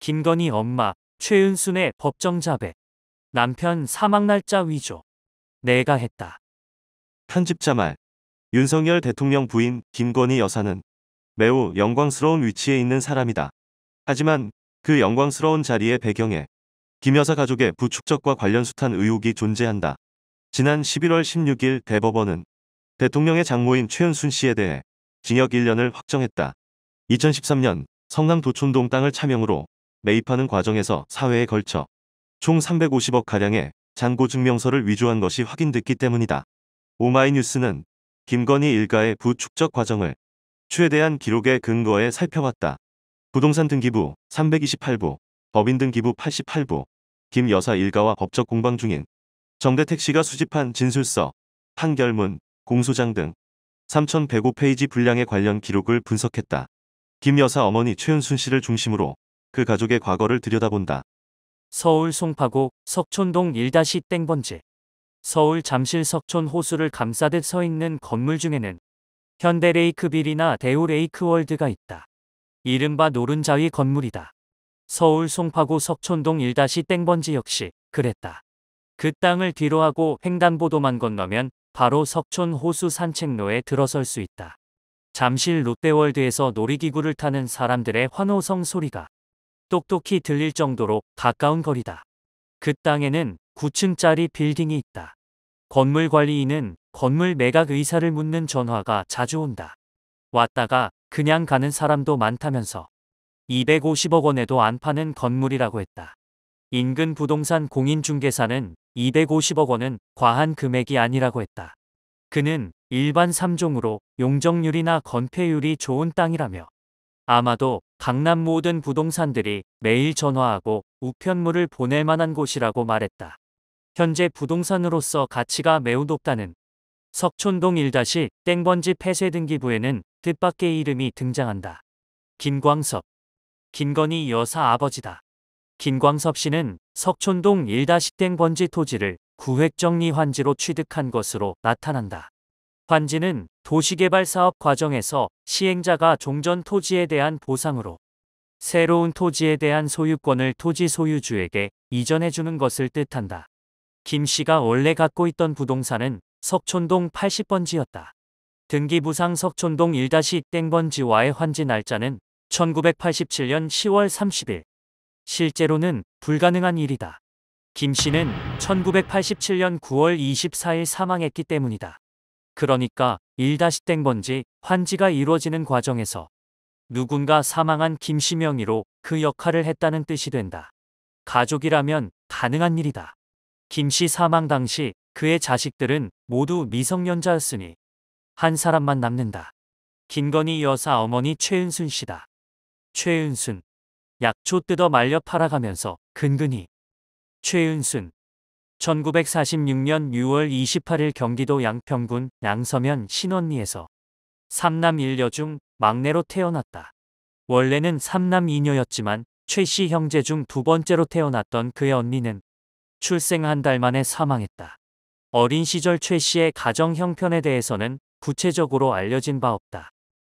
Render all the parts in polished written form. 김건희 엄마 최은순의 법정 자백. 남편 사망 날짜 위조. 내가 했다. 편집자 말. 윤석열 대통령 부인 김건희 여사는 매우 영광스러운 위치에 있는 사람이다. 하지만 그 영광스러운 자리의 배경에 김 여사 가족의 부축적과 관련 숱한 의혹이 존재한다. 지난 11월 16일 대법원은 대통령의 장모인 최은순 씨에 대해 징역 1년을 확정했다. 2013년 성남 도촌동 땅을 차명으로 매입하는 과정에서 사회에 걸쳐 총 350억가량의 잔고증명서를 위조한 것이 확인됐기 때문이다. 오마이뉴스는 김건희 일가의 부축적 과정을 최대한 기록의 근거에 살펴봤다. 부동산 등기부 328부, 법인 등기부 88부, 김 여사 일가와 법적 공방 중인 정대택 씨가 수집한 진술서, 판결문, 공소장 등 3,105페이지 분량의 관련 기록을 분석했다. 김 여사 어머니 최은순 씨를 중심으로 그 가족의 과거를 들여다본다. 서울 송파구 석촌동 1-땡번지. 서울 잠실 석촌 호수를 감싸듯 서 있는 건물 중에는 현대레이크빌이나 대우레이크월드가 있다. 이른바 노른자위 건물이다. 서울 송파구 석촌동 1-땡번지 역시 그랬다. 그 땅을 뒤로하고 횡단보도만 건너면 바로 석촌 호수 산책로에 들어설 수 있다. 잠실 롯데월드에서 놀이기구를 타는 사람들의 환호성 소리가 똑똑히 들릴 정도로 가까운 거리다. 그 땅에는 9층짜리 빌딩이 있다. 건물 관리인은 건물 매각 의사를 묻는 전화가 자주 온다. 왔다가 그냥 가는 사람도 많다면서 250억 원에도 안 파는 건물이라고 했다. 인근 부동산 공인중개사는 250억 원은 과한 금액이 아니라고 했다. 그는 일반 3종으로 용적률이나 건폐율이 좋은 땅이라며 아마도 강남 모든 부동산들이 매일 전화하고 우편물을 보낼 만한 곳이라고 말했다. 현재 부동산으로서 가치가 매우 높다는 석촌동 1-땡번지 폐쇄 등기부에는 뜻밖의 이름이 등장한다. 김광섭. 김건희 여사 아버지다. 김광섭 씨는 석촌동 1-땡번지 토지를 구획정리 환지로 취득한 것으로 나타난다. 환지는 도시개발 사업 과정에서 시행자가 종전 토지에 대한 보상으로 새로운 토지에 대한 소유권을 토지 소유주에게 이전해주는 것을 뜻한다. 김 씨가 원래 갖고 있던 부동산은 석촌동 80번지였다. 등기부상 석촌동 1-땡번지와의 환지 날짜는 1987년 10월 30일. 실제로는 불가능한 일이다. 김 씨는 1987년 9월 24일 사망했기 때문이다. 그러니까 1-땡번지 환지가 이루어지는 과정에서 누군가 사망한 김 씨 명의로 그 역할을 했다는 뜻이 된다. 가족이라면 가능한 일이다. 김 씨 사망 당시 그의 자식들은 모두 미성년자였으니 한 사람만 남는다. 김건희 여사 어머니 최은순 씨다. 최은순. 약초 뜯어 말려 팔아가면서 근근히. 최은순. 1946년 6월 28일 경기도 양평군 양서면 신원리에서 3남 1녀 중 막내로 태어났다. 원래는 3남 2녀였지만 최씨 형제 중 두 번째로 태어났던 그의 언니는 출생 한 달 만에 사망했다. 어린 시절 최씨의 가정 형편에 대해서는 구체적으로 알려진 바 없다.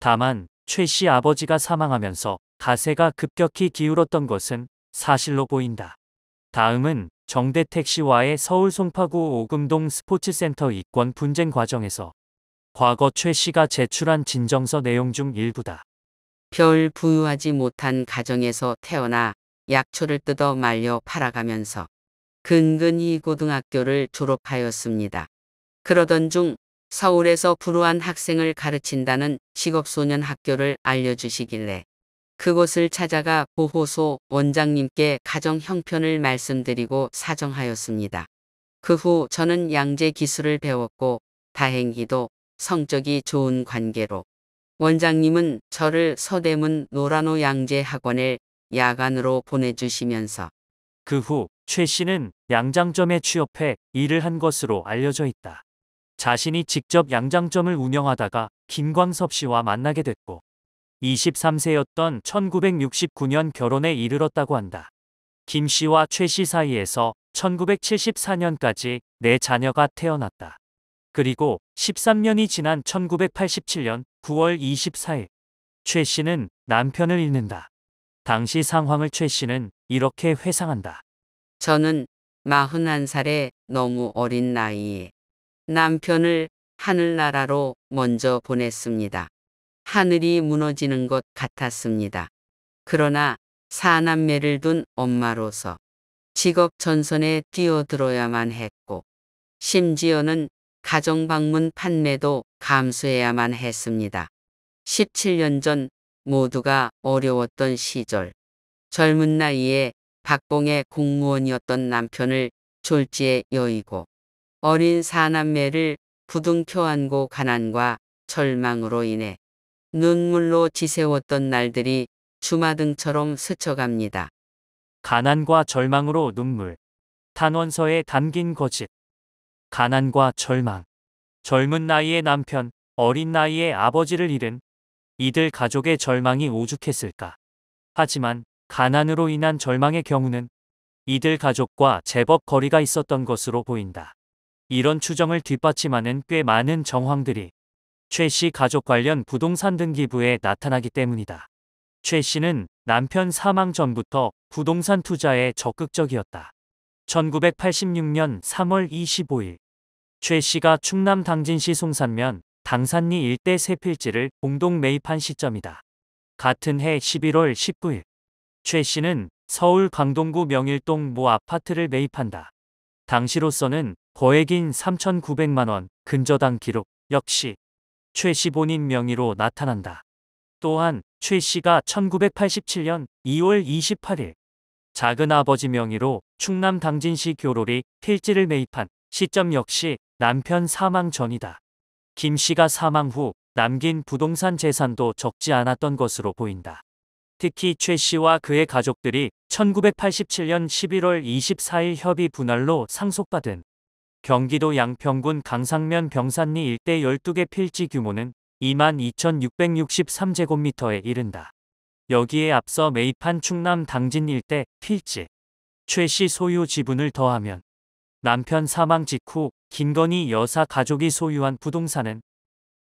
다만 최씨 아버지가 사망하면서 가세가 급격히 기울었던 것은 사실로 보인다. 다음은 정대택 씨와의 서울 송파구 오금동 스포츠센터 이권 분쟁 과정에서 과거 최 씨가 제출한 진정서 내용 중 일부다. 별 부유하지 못한 가정에서 태어나 약초를 뜯어 말려 팔아가면서 근근히 고등학교를 졸업하였습니다. 그러던 중 서울에서 불우한 학생을 가르친다는 직업소년 학교를 알려주시길래 그곳을 찾아가 보호소 원장님께 가정 형편을 말씀드리고 사정하였습니다. 그 후 저는 양재 기술을 배웠고 다행히도 성적이 좋은 관계로 원장님은 저를 서대문 노라노 양재 학원에 야간으로 보내주시면서 그 후 최 씨는 양장점에 취업해 일을 한 것으로 알려져 있다. 자신이 직접 양장점을 운영하다가 김광섭 씨와 만나게 됐고 23세였던 1969년 결혼에 이르렀다고 한다. 김 씨와 최 씨 사이에서 1974년까지 4자녀가 태어났다. 그리고 13년이 지난 1987년 9월 24일, 최 씨는 남편을 잃는다. 당시 상황을 최 씨는 이렇게 회상한다. 저는 41살에 너무 어린 나이에 남편을 하늘나라로 먼저 보냈습니다. 하늘이 무너지는 것 같았습니다. 그러나 4남매를 둔 엄마로서 직업 전선에 뛰어들어야만 했고 심지어는 가정 방문 판매도 감수해야만 했습니다. 17년 전 모두가 어려웠던 시절 젊은 나이에 박봉의 공무원이었던 남편을 졸지에 여의고 어린 4남매를 부둥켜 안고 가난과 절망으로 인해 눈물로 지새웠던 날들이 주마등처럼 스쳐갑니다. 가난과 절망으로 눈물. 탄원서에 담긴 거짓. 가난과 절망. 젊은 나이에 남편, 어린 나이에 아버지를 잃은 이들 가족의 절망이 오죽했을까. 하지만 가난으로 인한 절망의 경우는 이들 가족과 제법 거리가 있었던 것으로 보인다. 이런 추정을 뒷받침하는 꽤 많은 정황들이 최 씨 가족 관련 부동산 등기부에 나타나기 때문이다. 최 씨는 남편 사망 전부터 부동산 투자에 적극적이었다. 1986년 3월 25일 최 씨가 충남 당진시 송산면 당산리 일대 세 필지를 공동 매입한 시점이다. 같은 해 11월 19일 최 씨는 서울 강동구 명일동 모 아파트를 매입한다. 당시로서는 거액인 3,900만 원 근저당 기록 역시 최 씨 본인 명의로 나타난다. 또한 최 씨가 1987년 2월 28일 작은 아버지 명의로 충남 당진시 교로리 필지를 매입한 시점 역시 남편 사망 전이다. 김 씨가 사망 후 남긴 부동산 재산도 적지 않았던 것으로 보인다. 특히 최 씨와 그의 가족들이 1987년 11월 24일 협의 분할로 상속받은 경기도 양평군 강상면 병산리 일대 12개 필지 규모는 22,663제곱미터에 이른다. 여기에 앞서 매입한 충남 당진 일대 필지 최 씨 소유 지분을 더하면 남편 사망 직후 김건희 여사 가족이 소유한 부동산은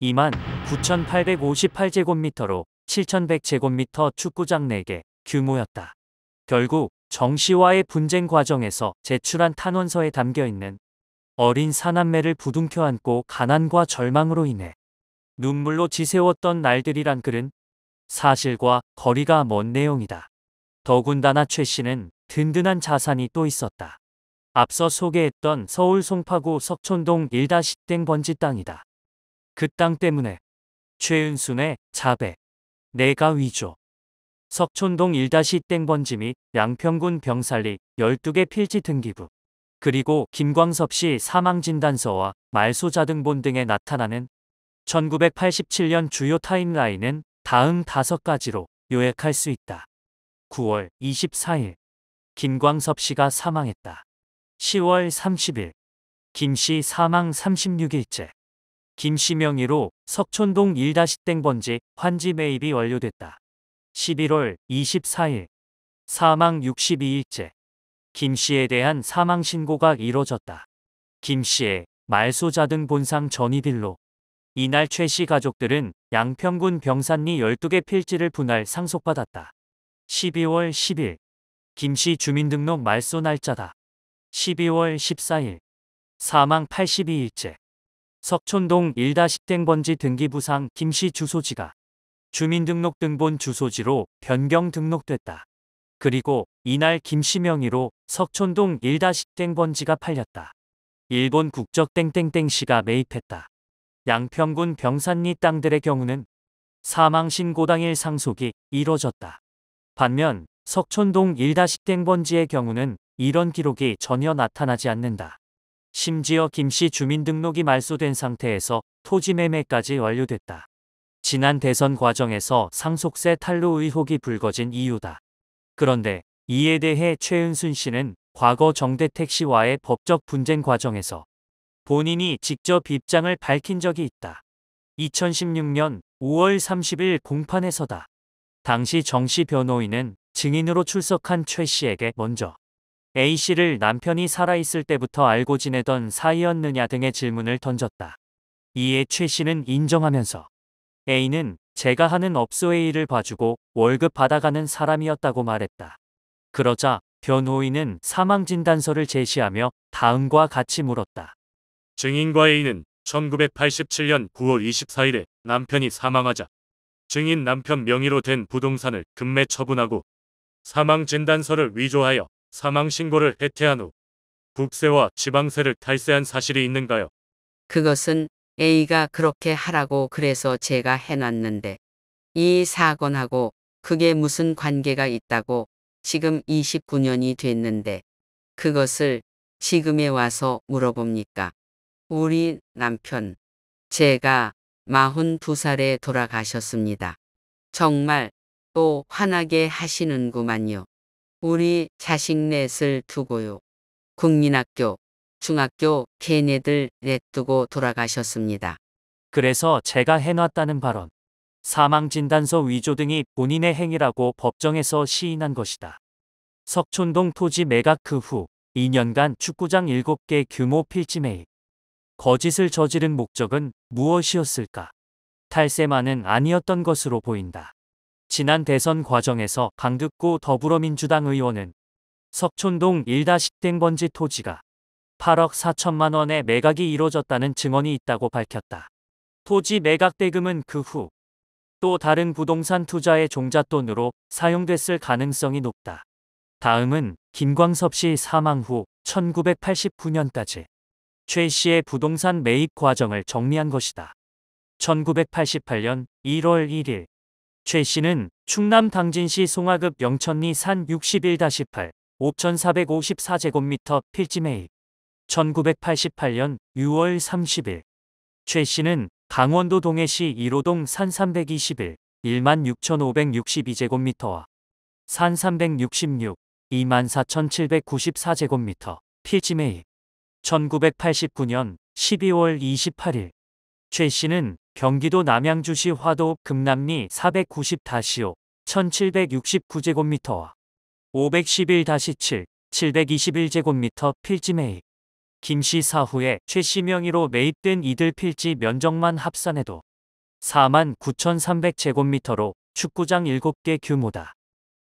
29,858제곱미터로 7,100제곱미터 축구장 4개 규모였다. 결국 정 씨와의 분쟁 과정에서 제출한 탄원서에 담겨있는 어린 4남매를 부둥켜 안고 가난과 절망으로 인해 눈물로 지새웠던 날들이란 글은 사실과 거리가 먼 내용이다. 더군다나 최 씨는 든든한 자산이 또 있었다. 앞서 소개했던 서울 송파구 석촌동 1-10 번지 땅이다. 그 땅 때문에 최은순의 자백, 내가 위조. 석촌동 1-10 번지 및 양평군 병산리 12개 필지 등기부 그리고 김광섭 씨 사망진단서와 말소자 등본 등에 나타나는 1987년 주요 타임라인은 다음 5가지로 요약할 수 있다. 9월 24일 김광섭 씨가 사망했다. 10월 30일 김 씨 사망 36일째 김 씨 명의로 석촌동 1-10 번지 환지 매입이 완료됐다. 11월 24일 사망 62일째 김 씨에 대한 사망 신고가 이뤄졌다. 김 씨의 말소자 등 본상 전입일로 이날 최 씨 가족들은 양평군 병산리 12개 필지를 분할 상속받았다. 12월 10일 김 씨 주민등록 말소 날짜다. 12월 14일 사망 82일째 석촌동 1-10 번지 등기부상 김 씨 주소지가 주민등록 등본 주소지로 변경 등록됐다. 그리고 이날 김 씨 명의로 석촌동 1-10 번지가 팔렸다. 일본 국적 땡땡땡 씨가 매입했다. 양평군 병산리 땅들의 경우는 사망 신고 당일 상속이 이뤄졌다. 반면 석촌동 1-10 번지의 경우는 이런 기록이 전혀 나타나지 않는다. 심지어 김 씨 주민등록이 말소된 상태에서 토지 매매까지 완료됐다. 지난 대선 과정에서 상속세 탈루 의혹이 불거진 이유다. 그런데 이에 대해 최은순 씨는 과거 정대택 씨와의 법적 분쟁 과정에서 본인이 직접 입장을 밝힌 적이 있다. 2016년 5월 30일 공판에서다. 당시 정 씨 변호인은 증인으로 출석한 최 씨에게 먼저 A 씨를 남편이 살아있을 때부터 알고 지내던 사이였느냐 등의 질문을 던졌다. 이에 최 씨는 인정하면서 A는 제가 하는 업소의 일을 봐주고 월급 받아가는 사람이었다고 말했다. 그러자 변호인은 사망진단서를 제시하며 다음과 같이 물었다. 증인과 A는 1987년 9월 24일에 남편이 사망하자 증인 남편 명의로 된 부동산을 금매 처분하고 사망진단서를 위조하여 사망신고를 해태한 후 국세와 지방세를 탈세한 사실이 있는가요? 그것은 A가 그렇게 하라고 그래서 제가 해놨는데 이 사건하고 그게 무슨 관계가 있다고 지금 29년이 됐는데 그것을 지금에 와서 물어봅니까? 우리 남편, 제가 42살에 돌아가셨습니다. 정말 또 화나게 하시는구만요. 우리 자식 넷을 두고요. 국민학교, 중학교 걔네들 넷두고 돌아가셨습니다. 그래서 제가 해놨다는 발언, 사망진단서 위조 등이 본인의 행위라고 법정에서 시인한 것이다. 석촌동 토지 매각 그 후 2년간 축구장 7개 규모 필지 매입. 거짓을 저지른 목적은 무엇이었을까? 탈세만은 아니었던 것으로 보인다. 지난 대선 과정에서 강득구 더불어민주당 의원은 석촌동 1-10땡번지 토지가 8억 4천만 원의 매각이 이뤄졌다는 증언이 있다고 밝혔다. 토지 매각 대금은 그 후 또 다른 부동산 투자의 종잣돈으로 사용됐을 가능성이 높다. 다음은 김광섭 씨 사망 후 1989년까지 최 씨의 부동산 매입 과정을 정리한 것이다. 1988년 1월 1일 최 씨는 충남 당진시 송화급 영천리 산 61-8 5,454제곱미터 필지 매입. 1988년 6월 30일 최 씨는 강원도 동해시 1호동 산 321 16,562제곱미터와 산 366 24,794제곱미터 필지 매입. 1989년 12월 28일 최 씨는 경기도 남양주시 화도읍 금남리 490-5 1,769제곱미터와 511-7 721제곱미터 필지 매입. 김 씨 사후에 최 씨 명의로 매입된 이들 필지 면적만 합산해도 49,300제곱미터로 축구장 7개 규모다.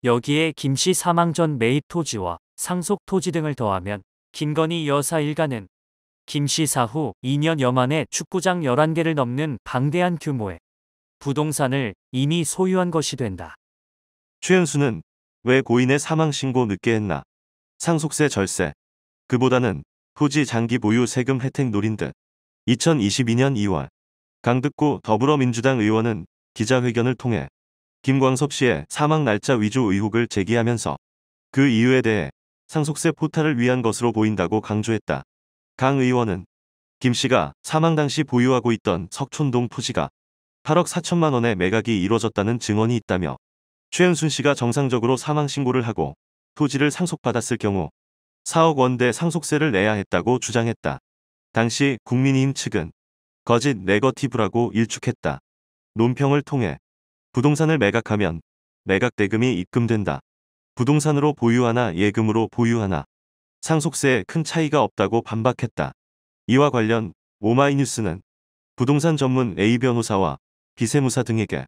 여기에 김 씨 사망 전 매입 토지와 상속 토지 등을 더하면 김건희 여사 일가는 김 씨 사후 2년여 만에 축구장 11개를 넘는 방대한 규모의 부동산을 이미 소유한 것이 된다. 최은순은 왜 고인의 사망신고 늦게 했나? 상속세 절세. 그보다는 토지 장기 보유 세금 혜택 노린 듯. 2022년 2월 강득구 더불어민주당 의원은 기자회견을 통해 김광섭 씨의 사망 날짜 위조 의혹을 제기하면서 그 이유에 대해 상속세 포탈을 위한 것으로 보인다고 강조했다. 강 의원은 김 씨가 사망 당시 보유하고 있던 석촌동 토지가 8억 4천만 원의 매각이 이뤄졌다는 증언이 있다며 최은순 씨가 정상적으로 사망 신고를 하고 토지를 상속받았을 경우 4억 원대 상속세를 내야 했다고 주장했다. 당시 국민의힘 측은 거짓 네거티브라고 일축했다. 논평을 통해 부동산을 매각하면 매각대금이 입금된다. 부동산으로 보유하나 예금으로 보유하나 상속세에 큰 차이가 없다고 반박했다. 이와 관련 오마이뉴스는 부동산 전문 A 변호사와 비세무사 등에게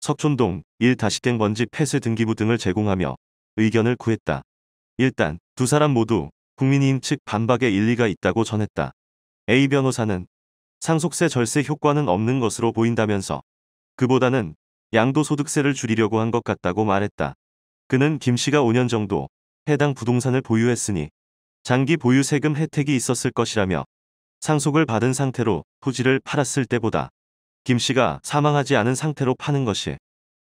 석촌동 1-땡번지 폐쇄 등기부 등을 제공하며 의견을 구했다. 일단 두 사람 모두 국민의힘 측 반박에 일리가 있다고 전했다. A 변호사는 상속세 절세 효과는 없는 것으로 보인다면서 그보다는 양도소득세를 줄이려고 한 것 같다고 말했다. 그는 김 씨가 5년 정도 해당 부동산을 보유했으니 장기 보유 세금 혜택이 있었을 것이라며 상속을 받은 상태로 토지를 팔았을 때보다 김 씨가 사망하지 않은 상태로 파는 것이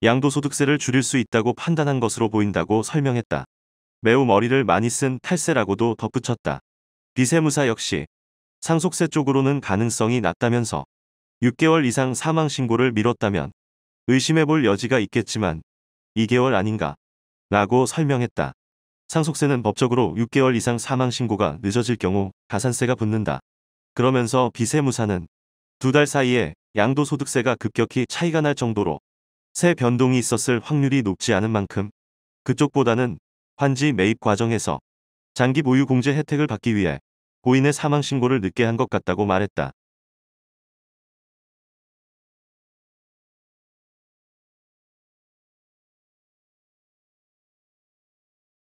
양도소득세를 줄일 수 있다고 판단한 것으로 보인다고 설명했다. 매우 머리를 많이 쓴 탈세라고도 덧붙였다. 비세무사 역시 상속세 쪽으로는 가능성이 낮다면서 6개월 이상 사망 신고를 미뤘다면 의심해볼 여지가 있겠지만 2개월 아닌가? 라고 설명했다. 상속세는 법적으로 6개월 이상 사망 신고가 늦어질 경우 가산세가 붙는다. 그러면서 비세무사는 두 달 사이에 양도소득세가 급격히 차이가 날 정도로 세 변동이 있었을 확률이 높지 않은 만큼 그쪽보다는 환지 매입 과정에서 장기 보유 공제 혜택을 받기 위해 고인의 사망 신고를 늦게 한 것 같다고 말했다.